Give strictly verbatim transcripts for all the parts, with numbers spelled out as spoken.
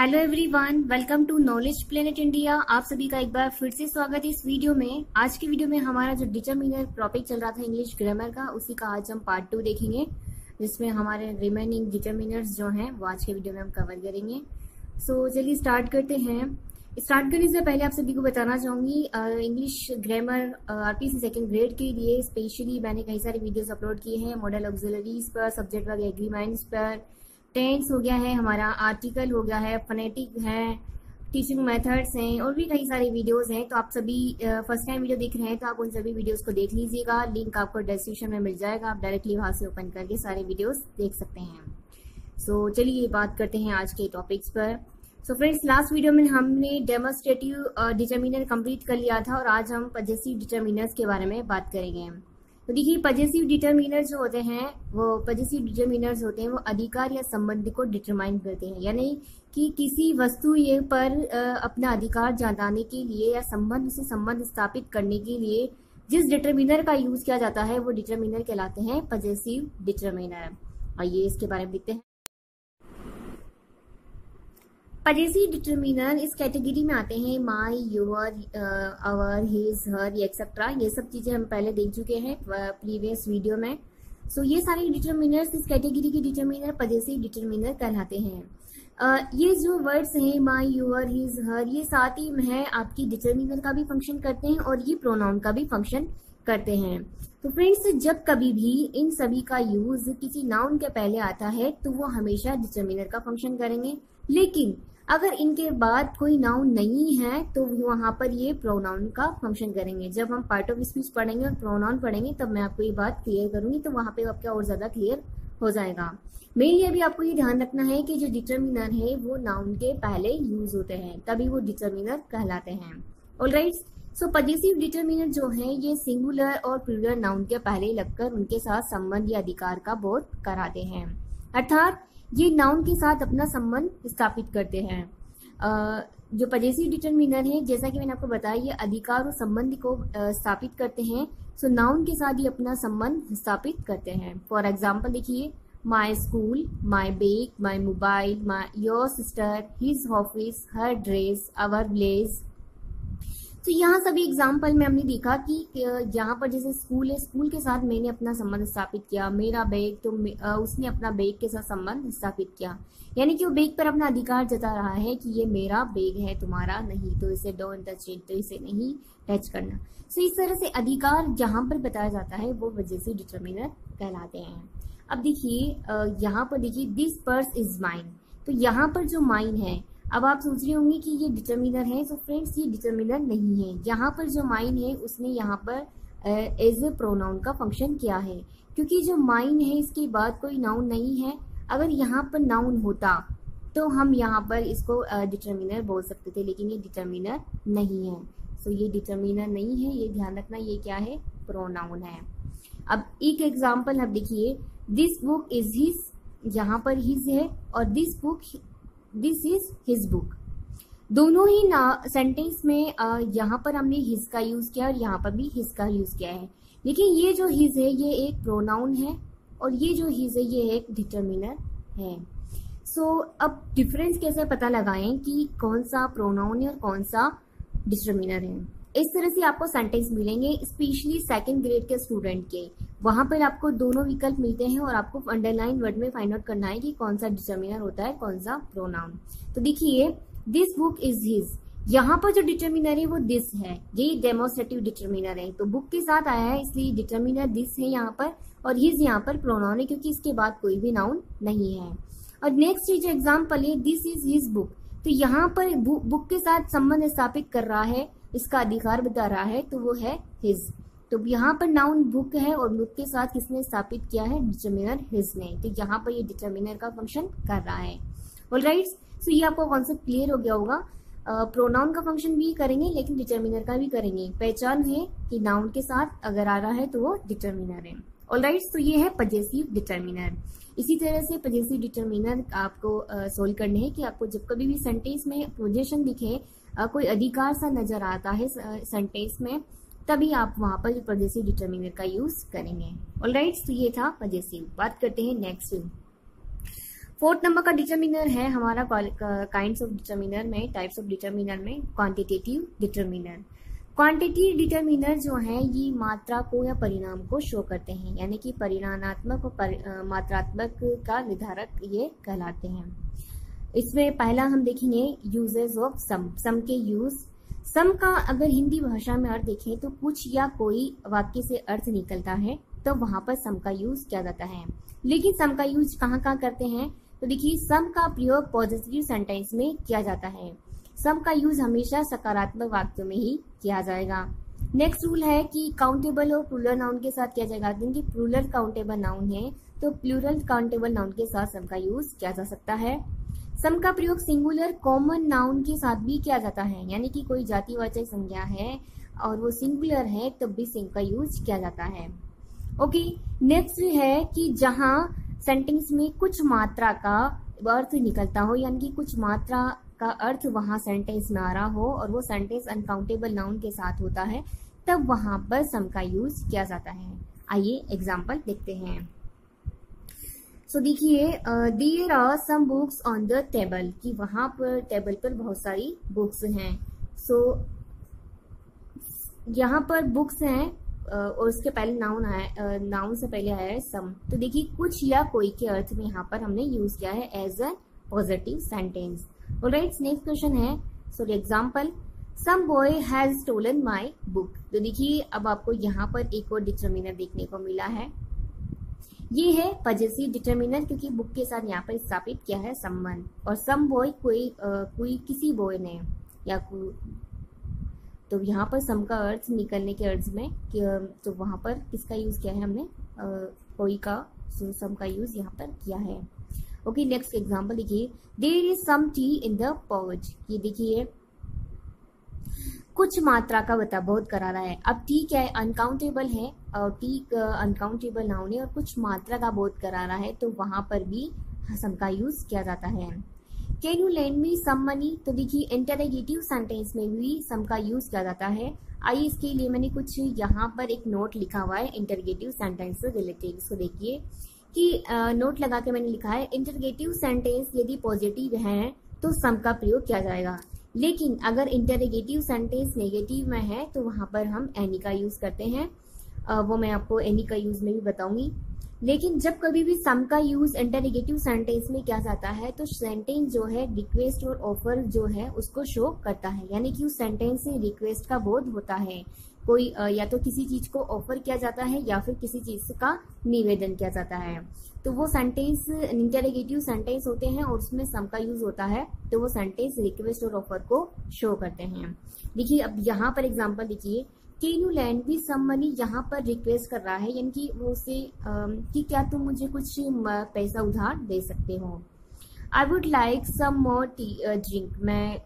Hello everyone, welcome to knowledge planet India. आप सभी का एक बार फिर से स्वागत है इस वीडियो में। आज की वीडियो में हमारा जो डिटरमिनर टॉपिक चल रहा था इंग्लिश ग्रामर का, उसी का आज हम पार्ट टू देखेंगे, जिसमें हमारे रिमेनिंग डिटरमिनर्स जो हैं वो आज के वीडियो में हम कवर करेंगे। सो so, चलिए स्टार्ट करते हैं। स्टार्ट करने से पहले आप सभी को बताना चाहूंगी, English grammar RPSC second grade के लिए स्पेशली मैंने कई सारे वीडियोस अपलोड किए हैं। मॉडल ऑक्सिलरीज पर, सब्जेक्ट वर्ग एग्रीमेंट्स पर, टेंस हो गया है हमारा, आर्टिकल हो गया है, फनेटिक है, टीचिंग मेथड्स हैं और भी कई सारे वीडियोस हैं। तो आप सभी फर्स्ट टाइम वीडियो देख रहे हैं तो आप उन सभी वीडियोज को देख लीजिएगा। लिंक आपको डिस्क्रिप्शन में मिल जाएगा, आप डायरेक्टली वहां से ओपन करके सारे वीडियोज देख सकते हैं। सो so, चलिए बात करते हैं आज के टॉपिक्स पर। सो फ्रेंड्स, लास्ट वीडियो में हमने डेमोस्ट्रेटिव डिटरमिनर कंप्लीट कर लिया था और आज हम पजेसिव डिटरमिनर्स के बारे में बात करेंगे। तो देखिए, पजेसिव डिटरमिनर जो होते हैं वो पजेसिव डिटरमिनर्स होते हैं वो अधिकार या संबंध को डिटरमाइन करते हैं, यानी कि किसी वस्तु ये पर अपना अधिकार जताने के लिए या संबंध से संबंध स्थापित करने के लिए जिस डिटरमिनर का यूज किया जाता है वो डिटरमिनर कहलाते हैं पजेसिव डिटरमिनर। और ये इसके बारे में देखते हैं। पजेसिव डिटरमिनर इस कैटेगरी में आते हैं my, your, our, his, her, etcetera. ये सब चीजें हम पहले देख चुके हैं प्रीवियस वीडियो में। सो so, ये सारे डिटरमिनर्स, इस कैटेगरी के डिटरमिनर पजेसिव डिटरमिनर कहलाते हैं। uh, ये जो वर्ड्स हैं माई, योर, हिज, हर, ये साथ ही में आपकी डिटरमिनर का भी फंक्शन करते हैं और ये प्रोनाउन का भी फंक्शन करते हैं। तो फ्रेंड्स, जब कभी भी इन सभी का यूज किसी नाउन के पहले आता है तो वो हमेशा डिटरमिनर का फंक्शन करेंगे, लेकिन अगर इनके बाद कोई नाउन नहीं है तो वहां पर ये प्रोनाउन का फंक्शन करेंगे। जब हम पार्ट ऑफ स्पीच पढ़ेंगे और प्रोनाउन पढ़ेंगे तब मैं आपको ये बात क्लियर करूंगी, तो वहां पे आपका और ज्यादा क्लियर हो जाएगा। मेनली अभी आपको ये ध्यान रखना है कि जो डिटरमिनर है वो नाउन के पहले यूज होते हैं, तभी वो डिटरमिनर कहलाते हैं। ऑलराइट, सो पजेसिव डिटरमिनर जो है ये सिंगुलर और प्लूरल नाउन के पहले लगकर उनके साथ संबंध या अधिकार का बोध कराते हैं, अर्थात ये नाउन के साथ अपना संबंध स्थापित करते हैं। जो पजेसिव डिटरमिनर है, जैसा कि मैंने आपको बताया, ये अधिकार और संबंध को स्थापित करते हैं। सो नाउन के साथ ये अपना संबंध स्थापित करते हैं। फॉर एग्जाम्पल देखिए, my school, my bag, my mobile, my, your sister, his office, her dress, our blaze. तो यहाँ सभी एग्जाम्पल में हमने देखा कि यहाँ पर जैसे स्कूल है, स्कूल के साथ मैंने अपना संबंध स्थापित किया। मेरा बैग, तो उसने अपना बैग के साथ संबंध स्थापित किया, यानी कि वो बैग पर अपना अधिकार जता रहा है कि ये मेरा बैग है, तुम्हारा नहीं, तो इसे डोंट टच इट, तो इसे नहीं टच करना। सो इस तरह से अधिकार जहाँ पर बताया जाता है वो पजेसिव डिटरमिनर कहलाते हैं। अब देखिए यहाँ पर, देखिए दिस पर्स इज माइन, तो यहाँ पर जो माइन है, अब आप सोच रहे होंगे कि ये डिटरमिनर है। तो फ्रेंड्स, ये डिटरमिनर नहीं है। यहाँ पर जो माइन है उसने यहाँ पर एज ए प्रोनाउन का फंक्शन किया है, क्योंकि जो माइन है इसके बाद कोई नाउन नहीं है। अगर यहाँ पर नाउन होता तो हम यहाँ पर इसको डिटरमिनर बोल सकते थे, लेकिन ये डिटरमिनर नहीं है। सो ये डिटरमिनर नहीं है, ये ध्यान रखना। ये क्या है? प्रोनाउन है। अब एक एग्जाम्पल आप देखिए, दिस बुक इज हिज, यहाँ पर हिज है, और this book, this is his book. दोनों ही ना सेंटेंस में आ, यहाँ पर हमने हिज का यूज किया और यहाँ पर भी हिज का यूज किया है, लेकिन ये जो हिज है ये एक प्रोनाउन है और ये जो हिज है ये एक डिटरमिनर है। सो so, अब डिफरेंस कैसे पता लगाएं कि कौन सा प्रोनाउन है और कौन सा डिटरमिनर है। इस तरह से आपको सेंटेंस मिलेंगे, स्पेशली सेकंड ग्रेड के स्टूडेंट के। वहां पर आपको दोनों विकल्प मिलते हैं और आपको अंडरलाइन वर्ड में फाइंड आउट करना है कि कौन सा डिटरमिनर होता है, कौन सा प्रोनाउन। तो देखिए, दिस बुक इज हिज, यहाँ पर जो डिटरमिनर है वो दिस है, ये डेमोस्ट्रेटिव डिटरमिनर है। तो बुक के साथ आया है इसलिए डिटरमिनर दिस है यहाँ पर, और हिज यहाँ पर प्रोनाउन है क्योंकि इसके बाद कोई भी नाउन नहीं है। और नेक्स्ट जो एग्जाम्पल है, दिस इज हिज बुक, तो यहाँ पर बुक के साथ संबंध स्थापित कर रहा है, इसका अधिकार बता रहा है, तो वो है हिज। तो यहाँ पर नाउन बुक है और बुक के साथ किसने स्थापित किया है? डिटरमिनर हिज ने। तो यहाँ पर ये डिटरमिनर का फंक्शन कर रहा है। ऑलराइट, सो ये आपको कॉन्सेप्ट क्लियर हो गया होगा। प्रोनाउन का फंक्शन भी करेंगे लेकिन डिटरमिनर का भी करेंगे। पहचान है कि नाउन के साथ अगर आ रहा है तो वो डिटरमिनर है। ऑलराइट, सो ये है पजेसिव डिटरमिनर। इसी तरह से पजेसिव डिटरमिनर आपको सोल्व uh, करने है कि आपको जब कभी भी सेंटेंस में पोजीशन दिखे, Uh, कोई अधिकार सा नजर आता है सेंटेंस में, तभी आप वहां पर पजेसिव डिटरमिनर का यूज करेंगे। ऑलराइट, तो ये था पजेसिव। बात करते हैं नेक्स्ट। फोर्थ नंबर का डिटरमिनर है हमारा काइंड्स ऑफ डिटरमिनर में, टाइप्स ऑफ डिटरमिनर में क्वांटिटेटिव डिटरमिनर। क्वांटिटेटिव डिटरमिनर जो है ये मात्रा को या परिणाम को शो करते हैं, यानी कि परिणामात्मक और पर, मात्रात्मक का निर्धारक ये कहलाते हैं। इसमें पहला हम देखेंगे यूजेस ऑफ सम, सम के यूज। सम का अगर हिंदी भाषा में अर्थ देखें तो कुछ या कोई वाक्य से अर्थ निकलता है, तो वहां पर सम का यूज किया जाता है। लेकिन सम का यूज कहाँ कहाँ करते हैं, तो देखिए सम का प्रयोग पॉजिटिव सेंटेंस में किया जाता है। सम का यूज हमेशा सकारात्मक वाक्यों में ही किया जाएगा। नेक्स्ट रूल है कि काउंटेबल और प्लूरल नाउन के साथ किया जाएगा, क्योंकि प्लूरल काउंटेबल नाउन है तो प्लूरल काउंटेबल नाउन के साथ सम का यूज किया जा सकता है। सम का प्रयोग सिंगुलर कॉमन नाउन के साथ भी किया जाता है, यानी कि कोई जातिवाचक संज्ञा है और वो सिंगुलर है तब भी सम का यूज किया जाता है। ओके, नेक्स्ट है कि जहाँ सेंटेंस में कुछ मात्रा का अर्थ निकलता हो, यानी कि कुछ मात्रा का अर्थ वहाँ सेंटेंस में आ रहा हो और वो सेंटेंस अनकाउंटेबल नाउन के साथ होता है, तब वहाँ पर सम का यूज किया जाता है। आइए एग्जाम्पल देखते हैं। सो so, देखिए there are some books on the table, कि वहां पर टेबल पर बहुत सारी बुक्स हैं। सो so, यहाँ पर बुक्स हैं और उसके पहले नाउन आया, नाउन से पहले आया है सम। तो देखिए कुछ या कोई के अर्थ में यहाँ पर हमने यूज किया है as a positive sentence. Alright, next question है sorry example some boy has stolen my book. तो देखिए अब आपको यहाँ पर एक और डिटरमिनर देखने को मिला है, ये है पजेसिव डिटरमिनर, क्योंकि बुक के साथ यहाँ पर स्थापित किया है संबंध। और सम बॉय कोई कोई किसी बॉय ने या को, तो यहाँ पर सम का अर्थ निकलने के अर्थ में कि, तो वहाँ पर किसका यूज किया है हमने आ, कोई का सम का यूज यहाँ पर किया है। ओके, नेक्स्ट एग्जांपल देखिए there is some tea in the pot. ये देखिए कुछ मात्रा का बता बहुत करा रहा है। अब टी क्या है, अनकाउंटेबल है और टी अनकाउंटेबल नाउन है और कुछ मात्रा का बोध करा रहा है, तो वहां पर भी सम का यूज किया जाता है। Can you lend me some money, तो देखिए इंटररोगेटिव सेंटेंस में भी सम का यूज किया जाता है। आइए इसके लिए मैंने कुछ यहाँ पर एक नोट लिखा हुआ है इंटररोगेटिव सेंटेंस से रिलेटेड, इसको देखिए कि नोट लगा के मैंने लिखा है इंटररोगेटिव सेंटेंस यदि पॉजिटिव है तो सम का प्रयोग किया जाएगा, लेकिन अगर इंटररोगेटिव सेंटेंस नेगेटिव में है तो वहाँ पर हम एनी का यूज करते हैं। आ, वो मैं आपको एनी का यूज में भी बताऊंगी। लेकिन जब कभी भी सम का यूज इंटररोगेटिव सेंटेंस में किया जाता है तो सेंटेंस जो है रिक्वेस्ट और ऑफर जो है उसको शो करता है, यानी कि उस सेंटेंस से रिक्वेस्ट का बोध होता है। कोई आ, या तो किसी चीज को ऑफर किया जाता है या फिर किसी चीज का निवेदन किया जाता है, तो वो सेंटेंस इंटररोगेटिव सेंटेंस होते हैं और उसमें सम का यूज होता है, तो वो सेंटेंस रिक्वेस्ट और ऑफर को शो करते हैं। देखिए अब यहाँ पर एग्जांपल देखिए कैन यू लैंड भी सम मनी, यहाँ पर रिक्वेस्ट कर रहा है, यानी कि वो उसे कि क्या तुम मुझे कुछ पैसा उधार दे सकते हो। I would like some more tea drink, मैं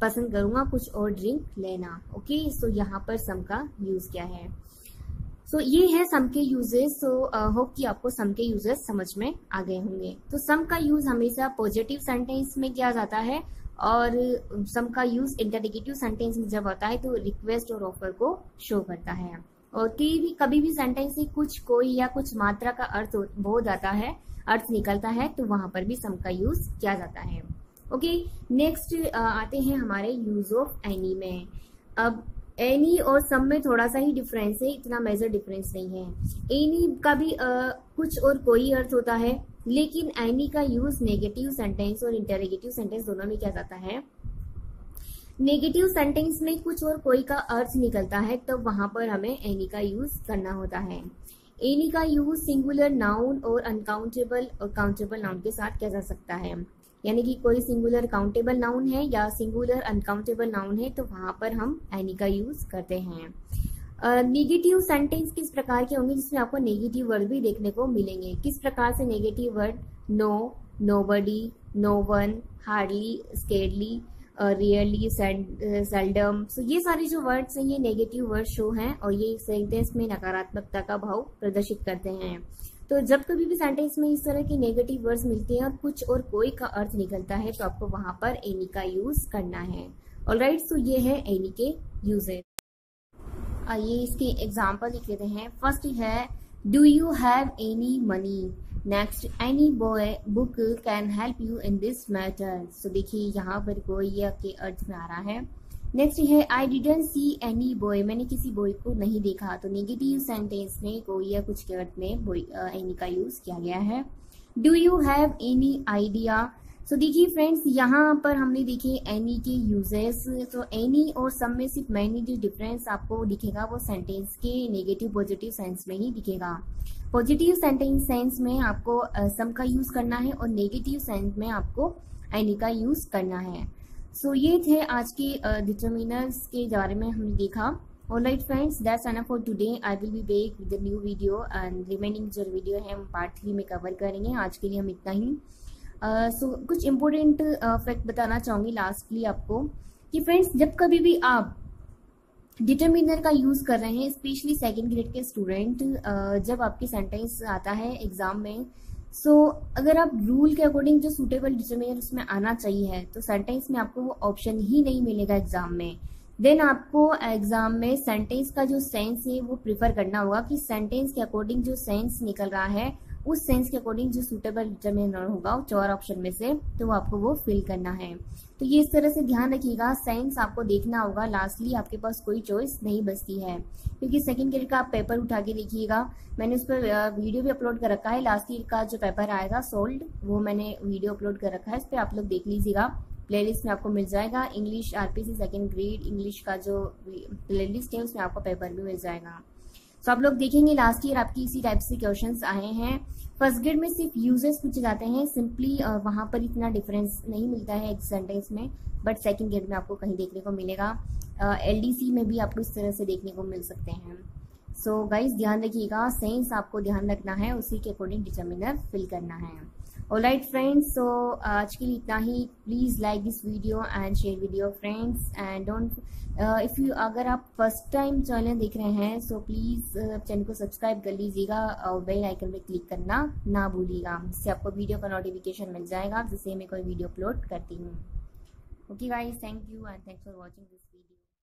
पसंद करूंगा कुछ और ड्रिंक लेना। ओके, सो यहाँ पर सम का यूज क्या है। सो so, ये है सम के यूजेस। सो होप कि आपको सम के यूजेस समझ में आ गए होंगे। तो सम का यूज हमेशा पॉजिटिव सेंटेंस में किया जाता है और सम का यूज इंटररोगेटिव सेंटेंस में जब आता है तो रिक्वेस्ट और ऑफर को शो करता है। और कभी कभी भी सेंटेंस से कुछ कोई या कुछ मात्रा का अर्थ बोध आता है, अर्थ निकलता है, तो वहां पर भी सम का यूज किया जाता है। ओके, नेक्स्ट आते हैं हमारे यूज ऑफ एनी में। अब एनी और सम में थोड़ा सा ही डिफरेंस है, इतना मेजर डिफरेंस नहीं है। एनी का भी आ, कुछ और कोई अर्थ होता है, लेकिन एनी का यूज नेगेटिव सेंटेंस और इंटररोगेटिव सेंटेंस दोनों में किया जाता है। नेगेटिव सेंटेंस में कुछ और कोई का अर्थ निकलता है, तब तो वहां पर हमें एनी का यूज करना होता है। एनी का यूज सिंगुलर नाउन और अनकाउंटेबल और काउंटेबल नाउन के साथ किया जा सकता है, यानी कि कोई सिंगुलर काउंटेबल नाउन है या सिंगुलर अनकाउंटेबल नाउन है, तो वहां पर हम एनी का यूज करते हैं। नेगेटिव सेंटेंस किस प्रकार के होंगे, जिसमें आपको नेगेटिव वर्ड भी देखने को मिलेंगे। किस प्रकार से negative word, no, nobody, no one, hardly, scarcely, rarely, seldom, so ये सारे जो वर्ड्स हैं ये नेगेटिव वर्ड शो हैं और ये सेंटेंस में नकारात्मकता का भाव प्रदर्शित करते हैं। तो जब कभी भी सेंटेंस में इस तरह के नेगेटिव वर्ड्स मिलते हैं और कुछ और कोई का अर्थ निकलता है, तो आपको वहां पर एनी का यूज करना है। ऑलराइट, सो ये है एनी के यूजेस। आइए इसके एग्जांपल लिख लेते हैं। फर्स्ट है do you have any money, next, any book can help you in this matter. So देखिए यहाँ पर गोया के अर्थ में आ रहा है। नेक्स्ट है I didn't see any boy, मैंने किसी बॉय को नहीं देखा। तो नेगेटिव सेंटेंस में कोई या कुछ के अर्थ में बॉय एनी का यूज किया गया है। Do you have any idea. So देखिए फ्रेंड्स, यहाँ पर हमने देखे एनी के यूजेस। तो एनी और सम में सिर्फ मैनी जो डिफरेंस आपको दिखेगा वो सेंटेंस के नेगेटिव पॉजिटिव सेंस में ही दिखेगा। पॉजिटिव सेंटेंस सेंस में आपको सम uh, का यूज करना है और नेगेटिव सेंस में आपको एनी का यूज करना है। सो so, ये थे आज के डिटरमिनर्स uh, के बारे में हमने देखा। Alright friends, that's enough for today. I will be back with new video and remaining जो वीडियो है हम पार्ट थ्री में कवर करेंगे। आज के लिए हम इतना ही। सो uh, so, कुछ इम्पोर्टेंट फैक्ट uh, बताना चाहूँगी लास्टली आपको कि फ्रेंड्स, जब कभी भी आप डिटरमिनर का यूज़ कर रहे हैं, स्पेशली सेकेंड ग्रेड के स्टूडेंट, uh, जब आपकी सेंटेंस आता है एग्जाम में, सो so, अगर आप रूल के अकॉर्डिंग जो सूटेबल डिटरमिनर उसमें आना चाहिए है तो सेंटेंस में आपको वो ऑप्शन ही नहीं मिलेगा एग्जाम में। देन आपको एग्जाम में सेंटेंस का जो सेंस है वो प्रिफर करना होगा कि सेंटेंस के अकॉर्डिंग जो सेंस निकल रहा है उस सेंस के अकॉर्डिंग जो सूटेबल डिटरमिनर होगा चार ऑप्शन में से, तो आपको वो फिल करना है। तो ये इस तरह से ध्यान रखिएगा, सेंस आपको देखना होगा। लास्टली आपके पास कोई चॉइस नहीं बचती है, क्योंकि सेकंड ईयर का आप पेपर उठा के देखिएगा, मैंने उस पर वीडियो भी अपलोड कर रखा है। लास्ट ईयर का जो पेपर आएगा सोल्ड, वो मैंने वीडियो अपलोड कर रखा है, इस पर आप लोग देख लीजिएगा, प्लेलिस्ट में आपको मिल जाएगा। English RPSC second grade English का जो प्लेलिस्ट है उसमें आपको पेपर भी मिल जाएगा। तो आप लोग देखेंगे लास्ट ईयर आपकी इसी टाइप से क्वेश्चंस आए हैं। फर्स्ट ग्रेड में सिर्फ यूजेस पूछे जाते हैं सिंपली, वहाँ पर इतना डिफरेंस नहीं मिलता है एक सेंटेंस में, बट सेकंड ग्रेड में आपको कहीं देखने को मिलेगा। एलडीसी uh, में भी आपको इस तरह से देखने को मिल सकते हैं। सो गाइज ध्यान रखिएगा, सेंस आपको ध्यान रखना है, उसी के अकॉर्डिंग डिटरमिनर फिल करना है। ऑलराइट फ्रेंड्स, सो आज के लिए इतना ही। Please like this video and share with your friends and don't if you अगर आप फर्स्ट टाइम चैनल देख रहे हैं सो प्लीज़ चैनल को सब्सक्राइब कर लीजिएगा और बेल आइकन पर क्लिक करना ना भूलिएगा, जिससे आपको वीडियो का नोटिफिकेशन मिल जाएगा जिससे मैं कोई वीडियो अपलोड करती हूँ। Okay guys, thank you and thanks for watching this.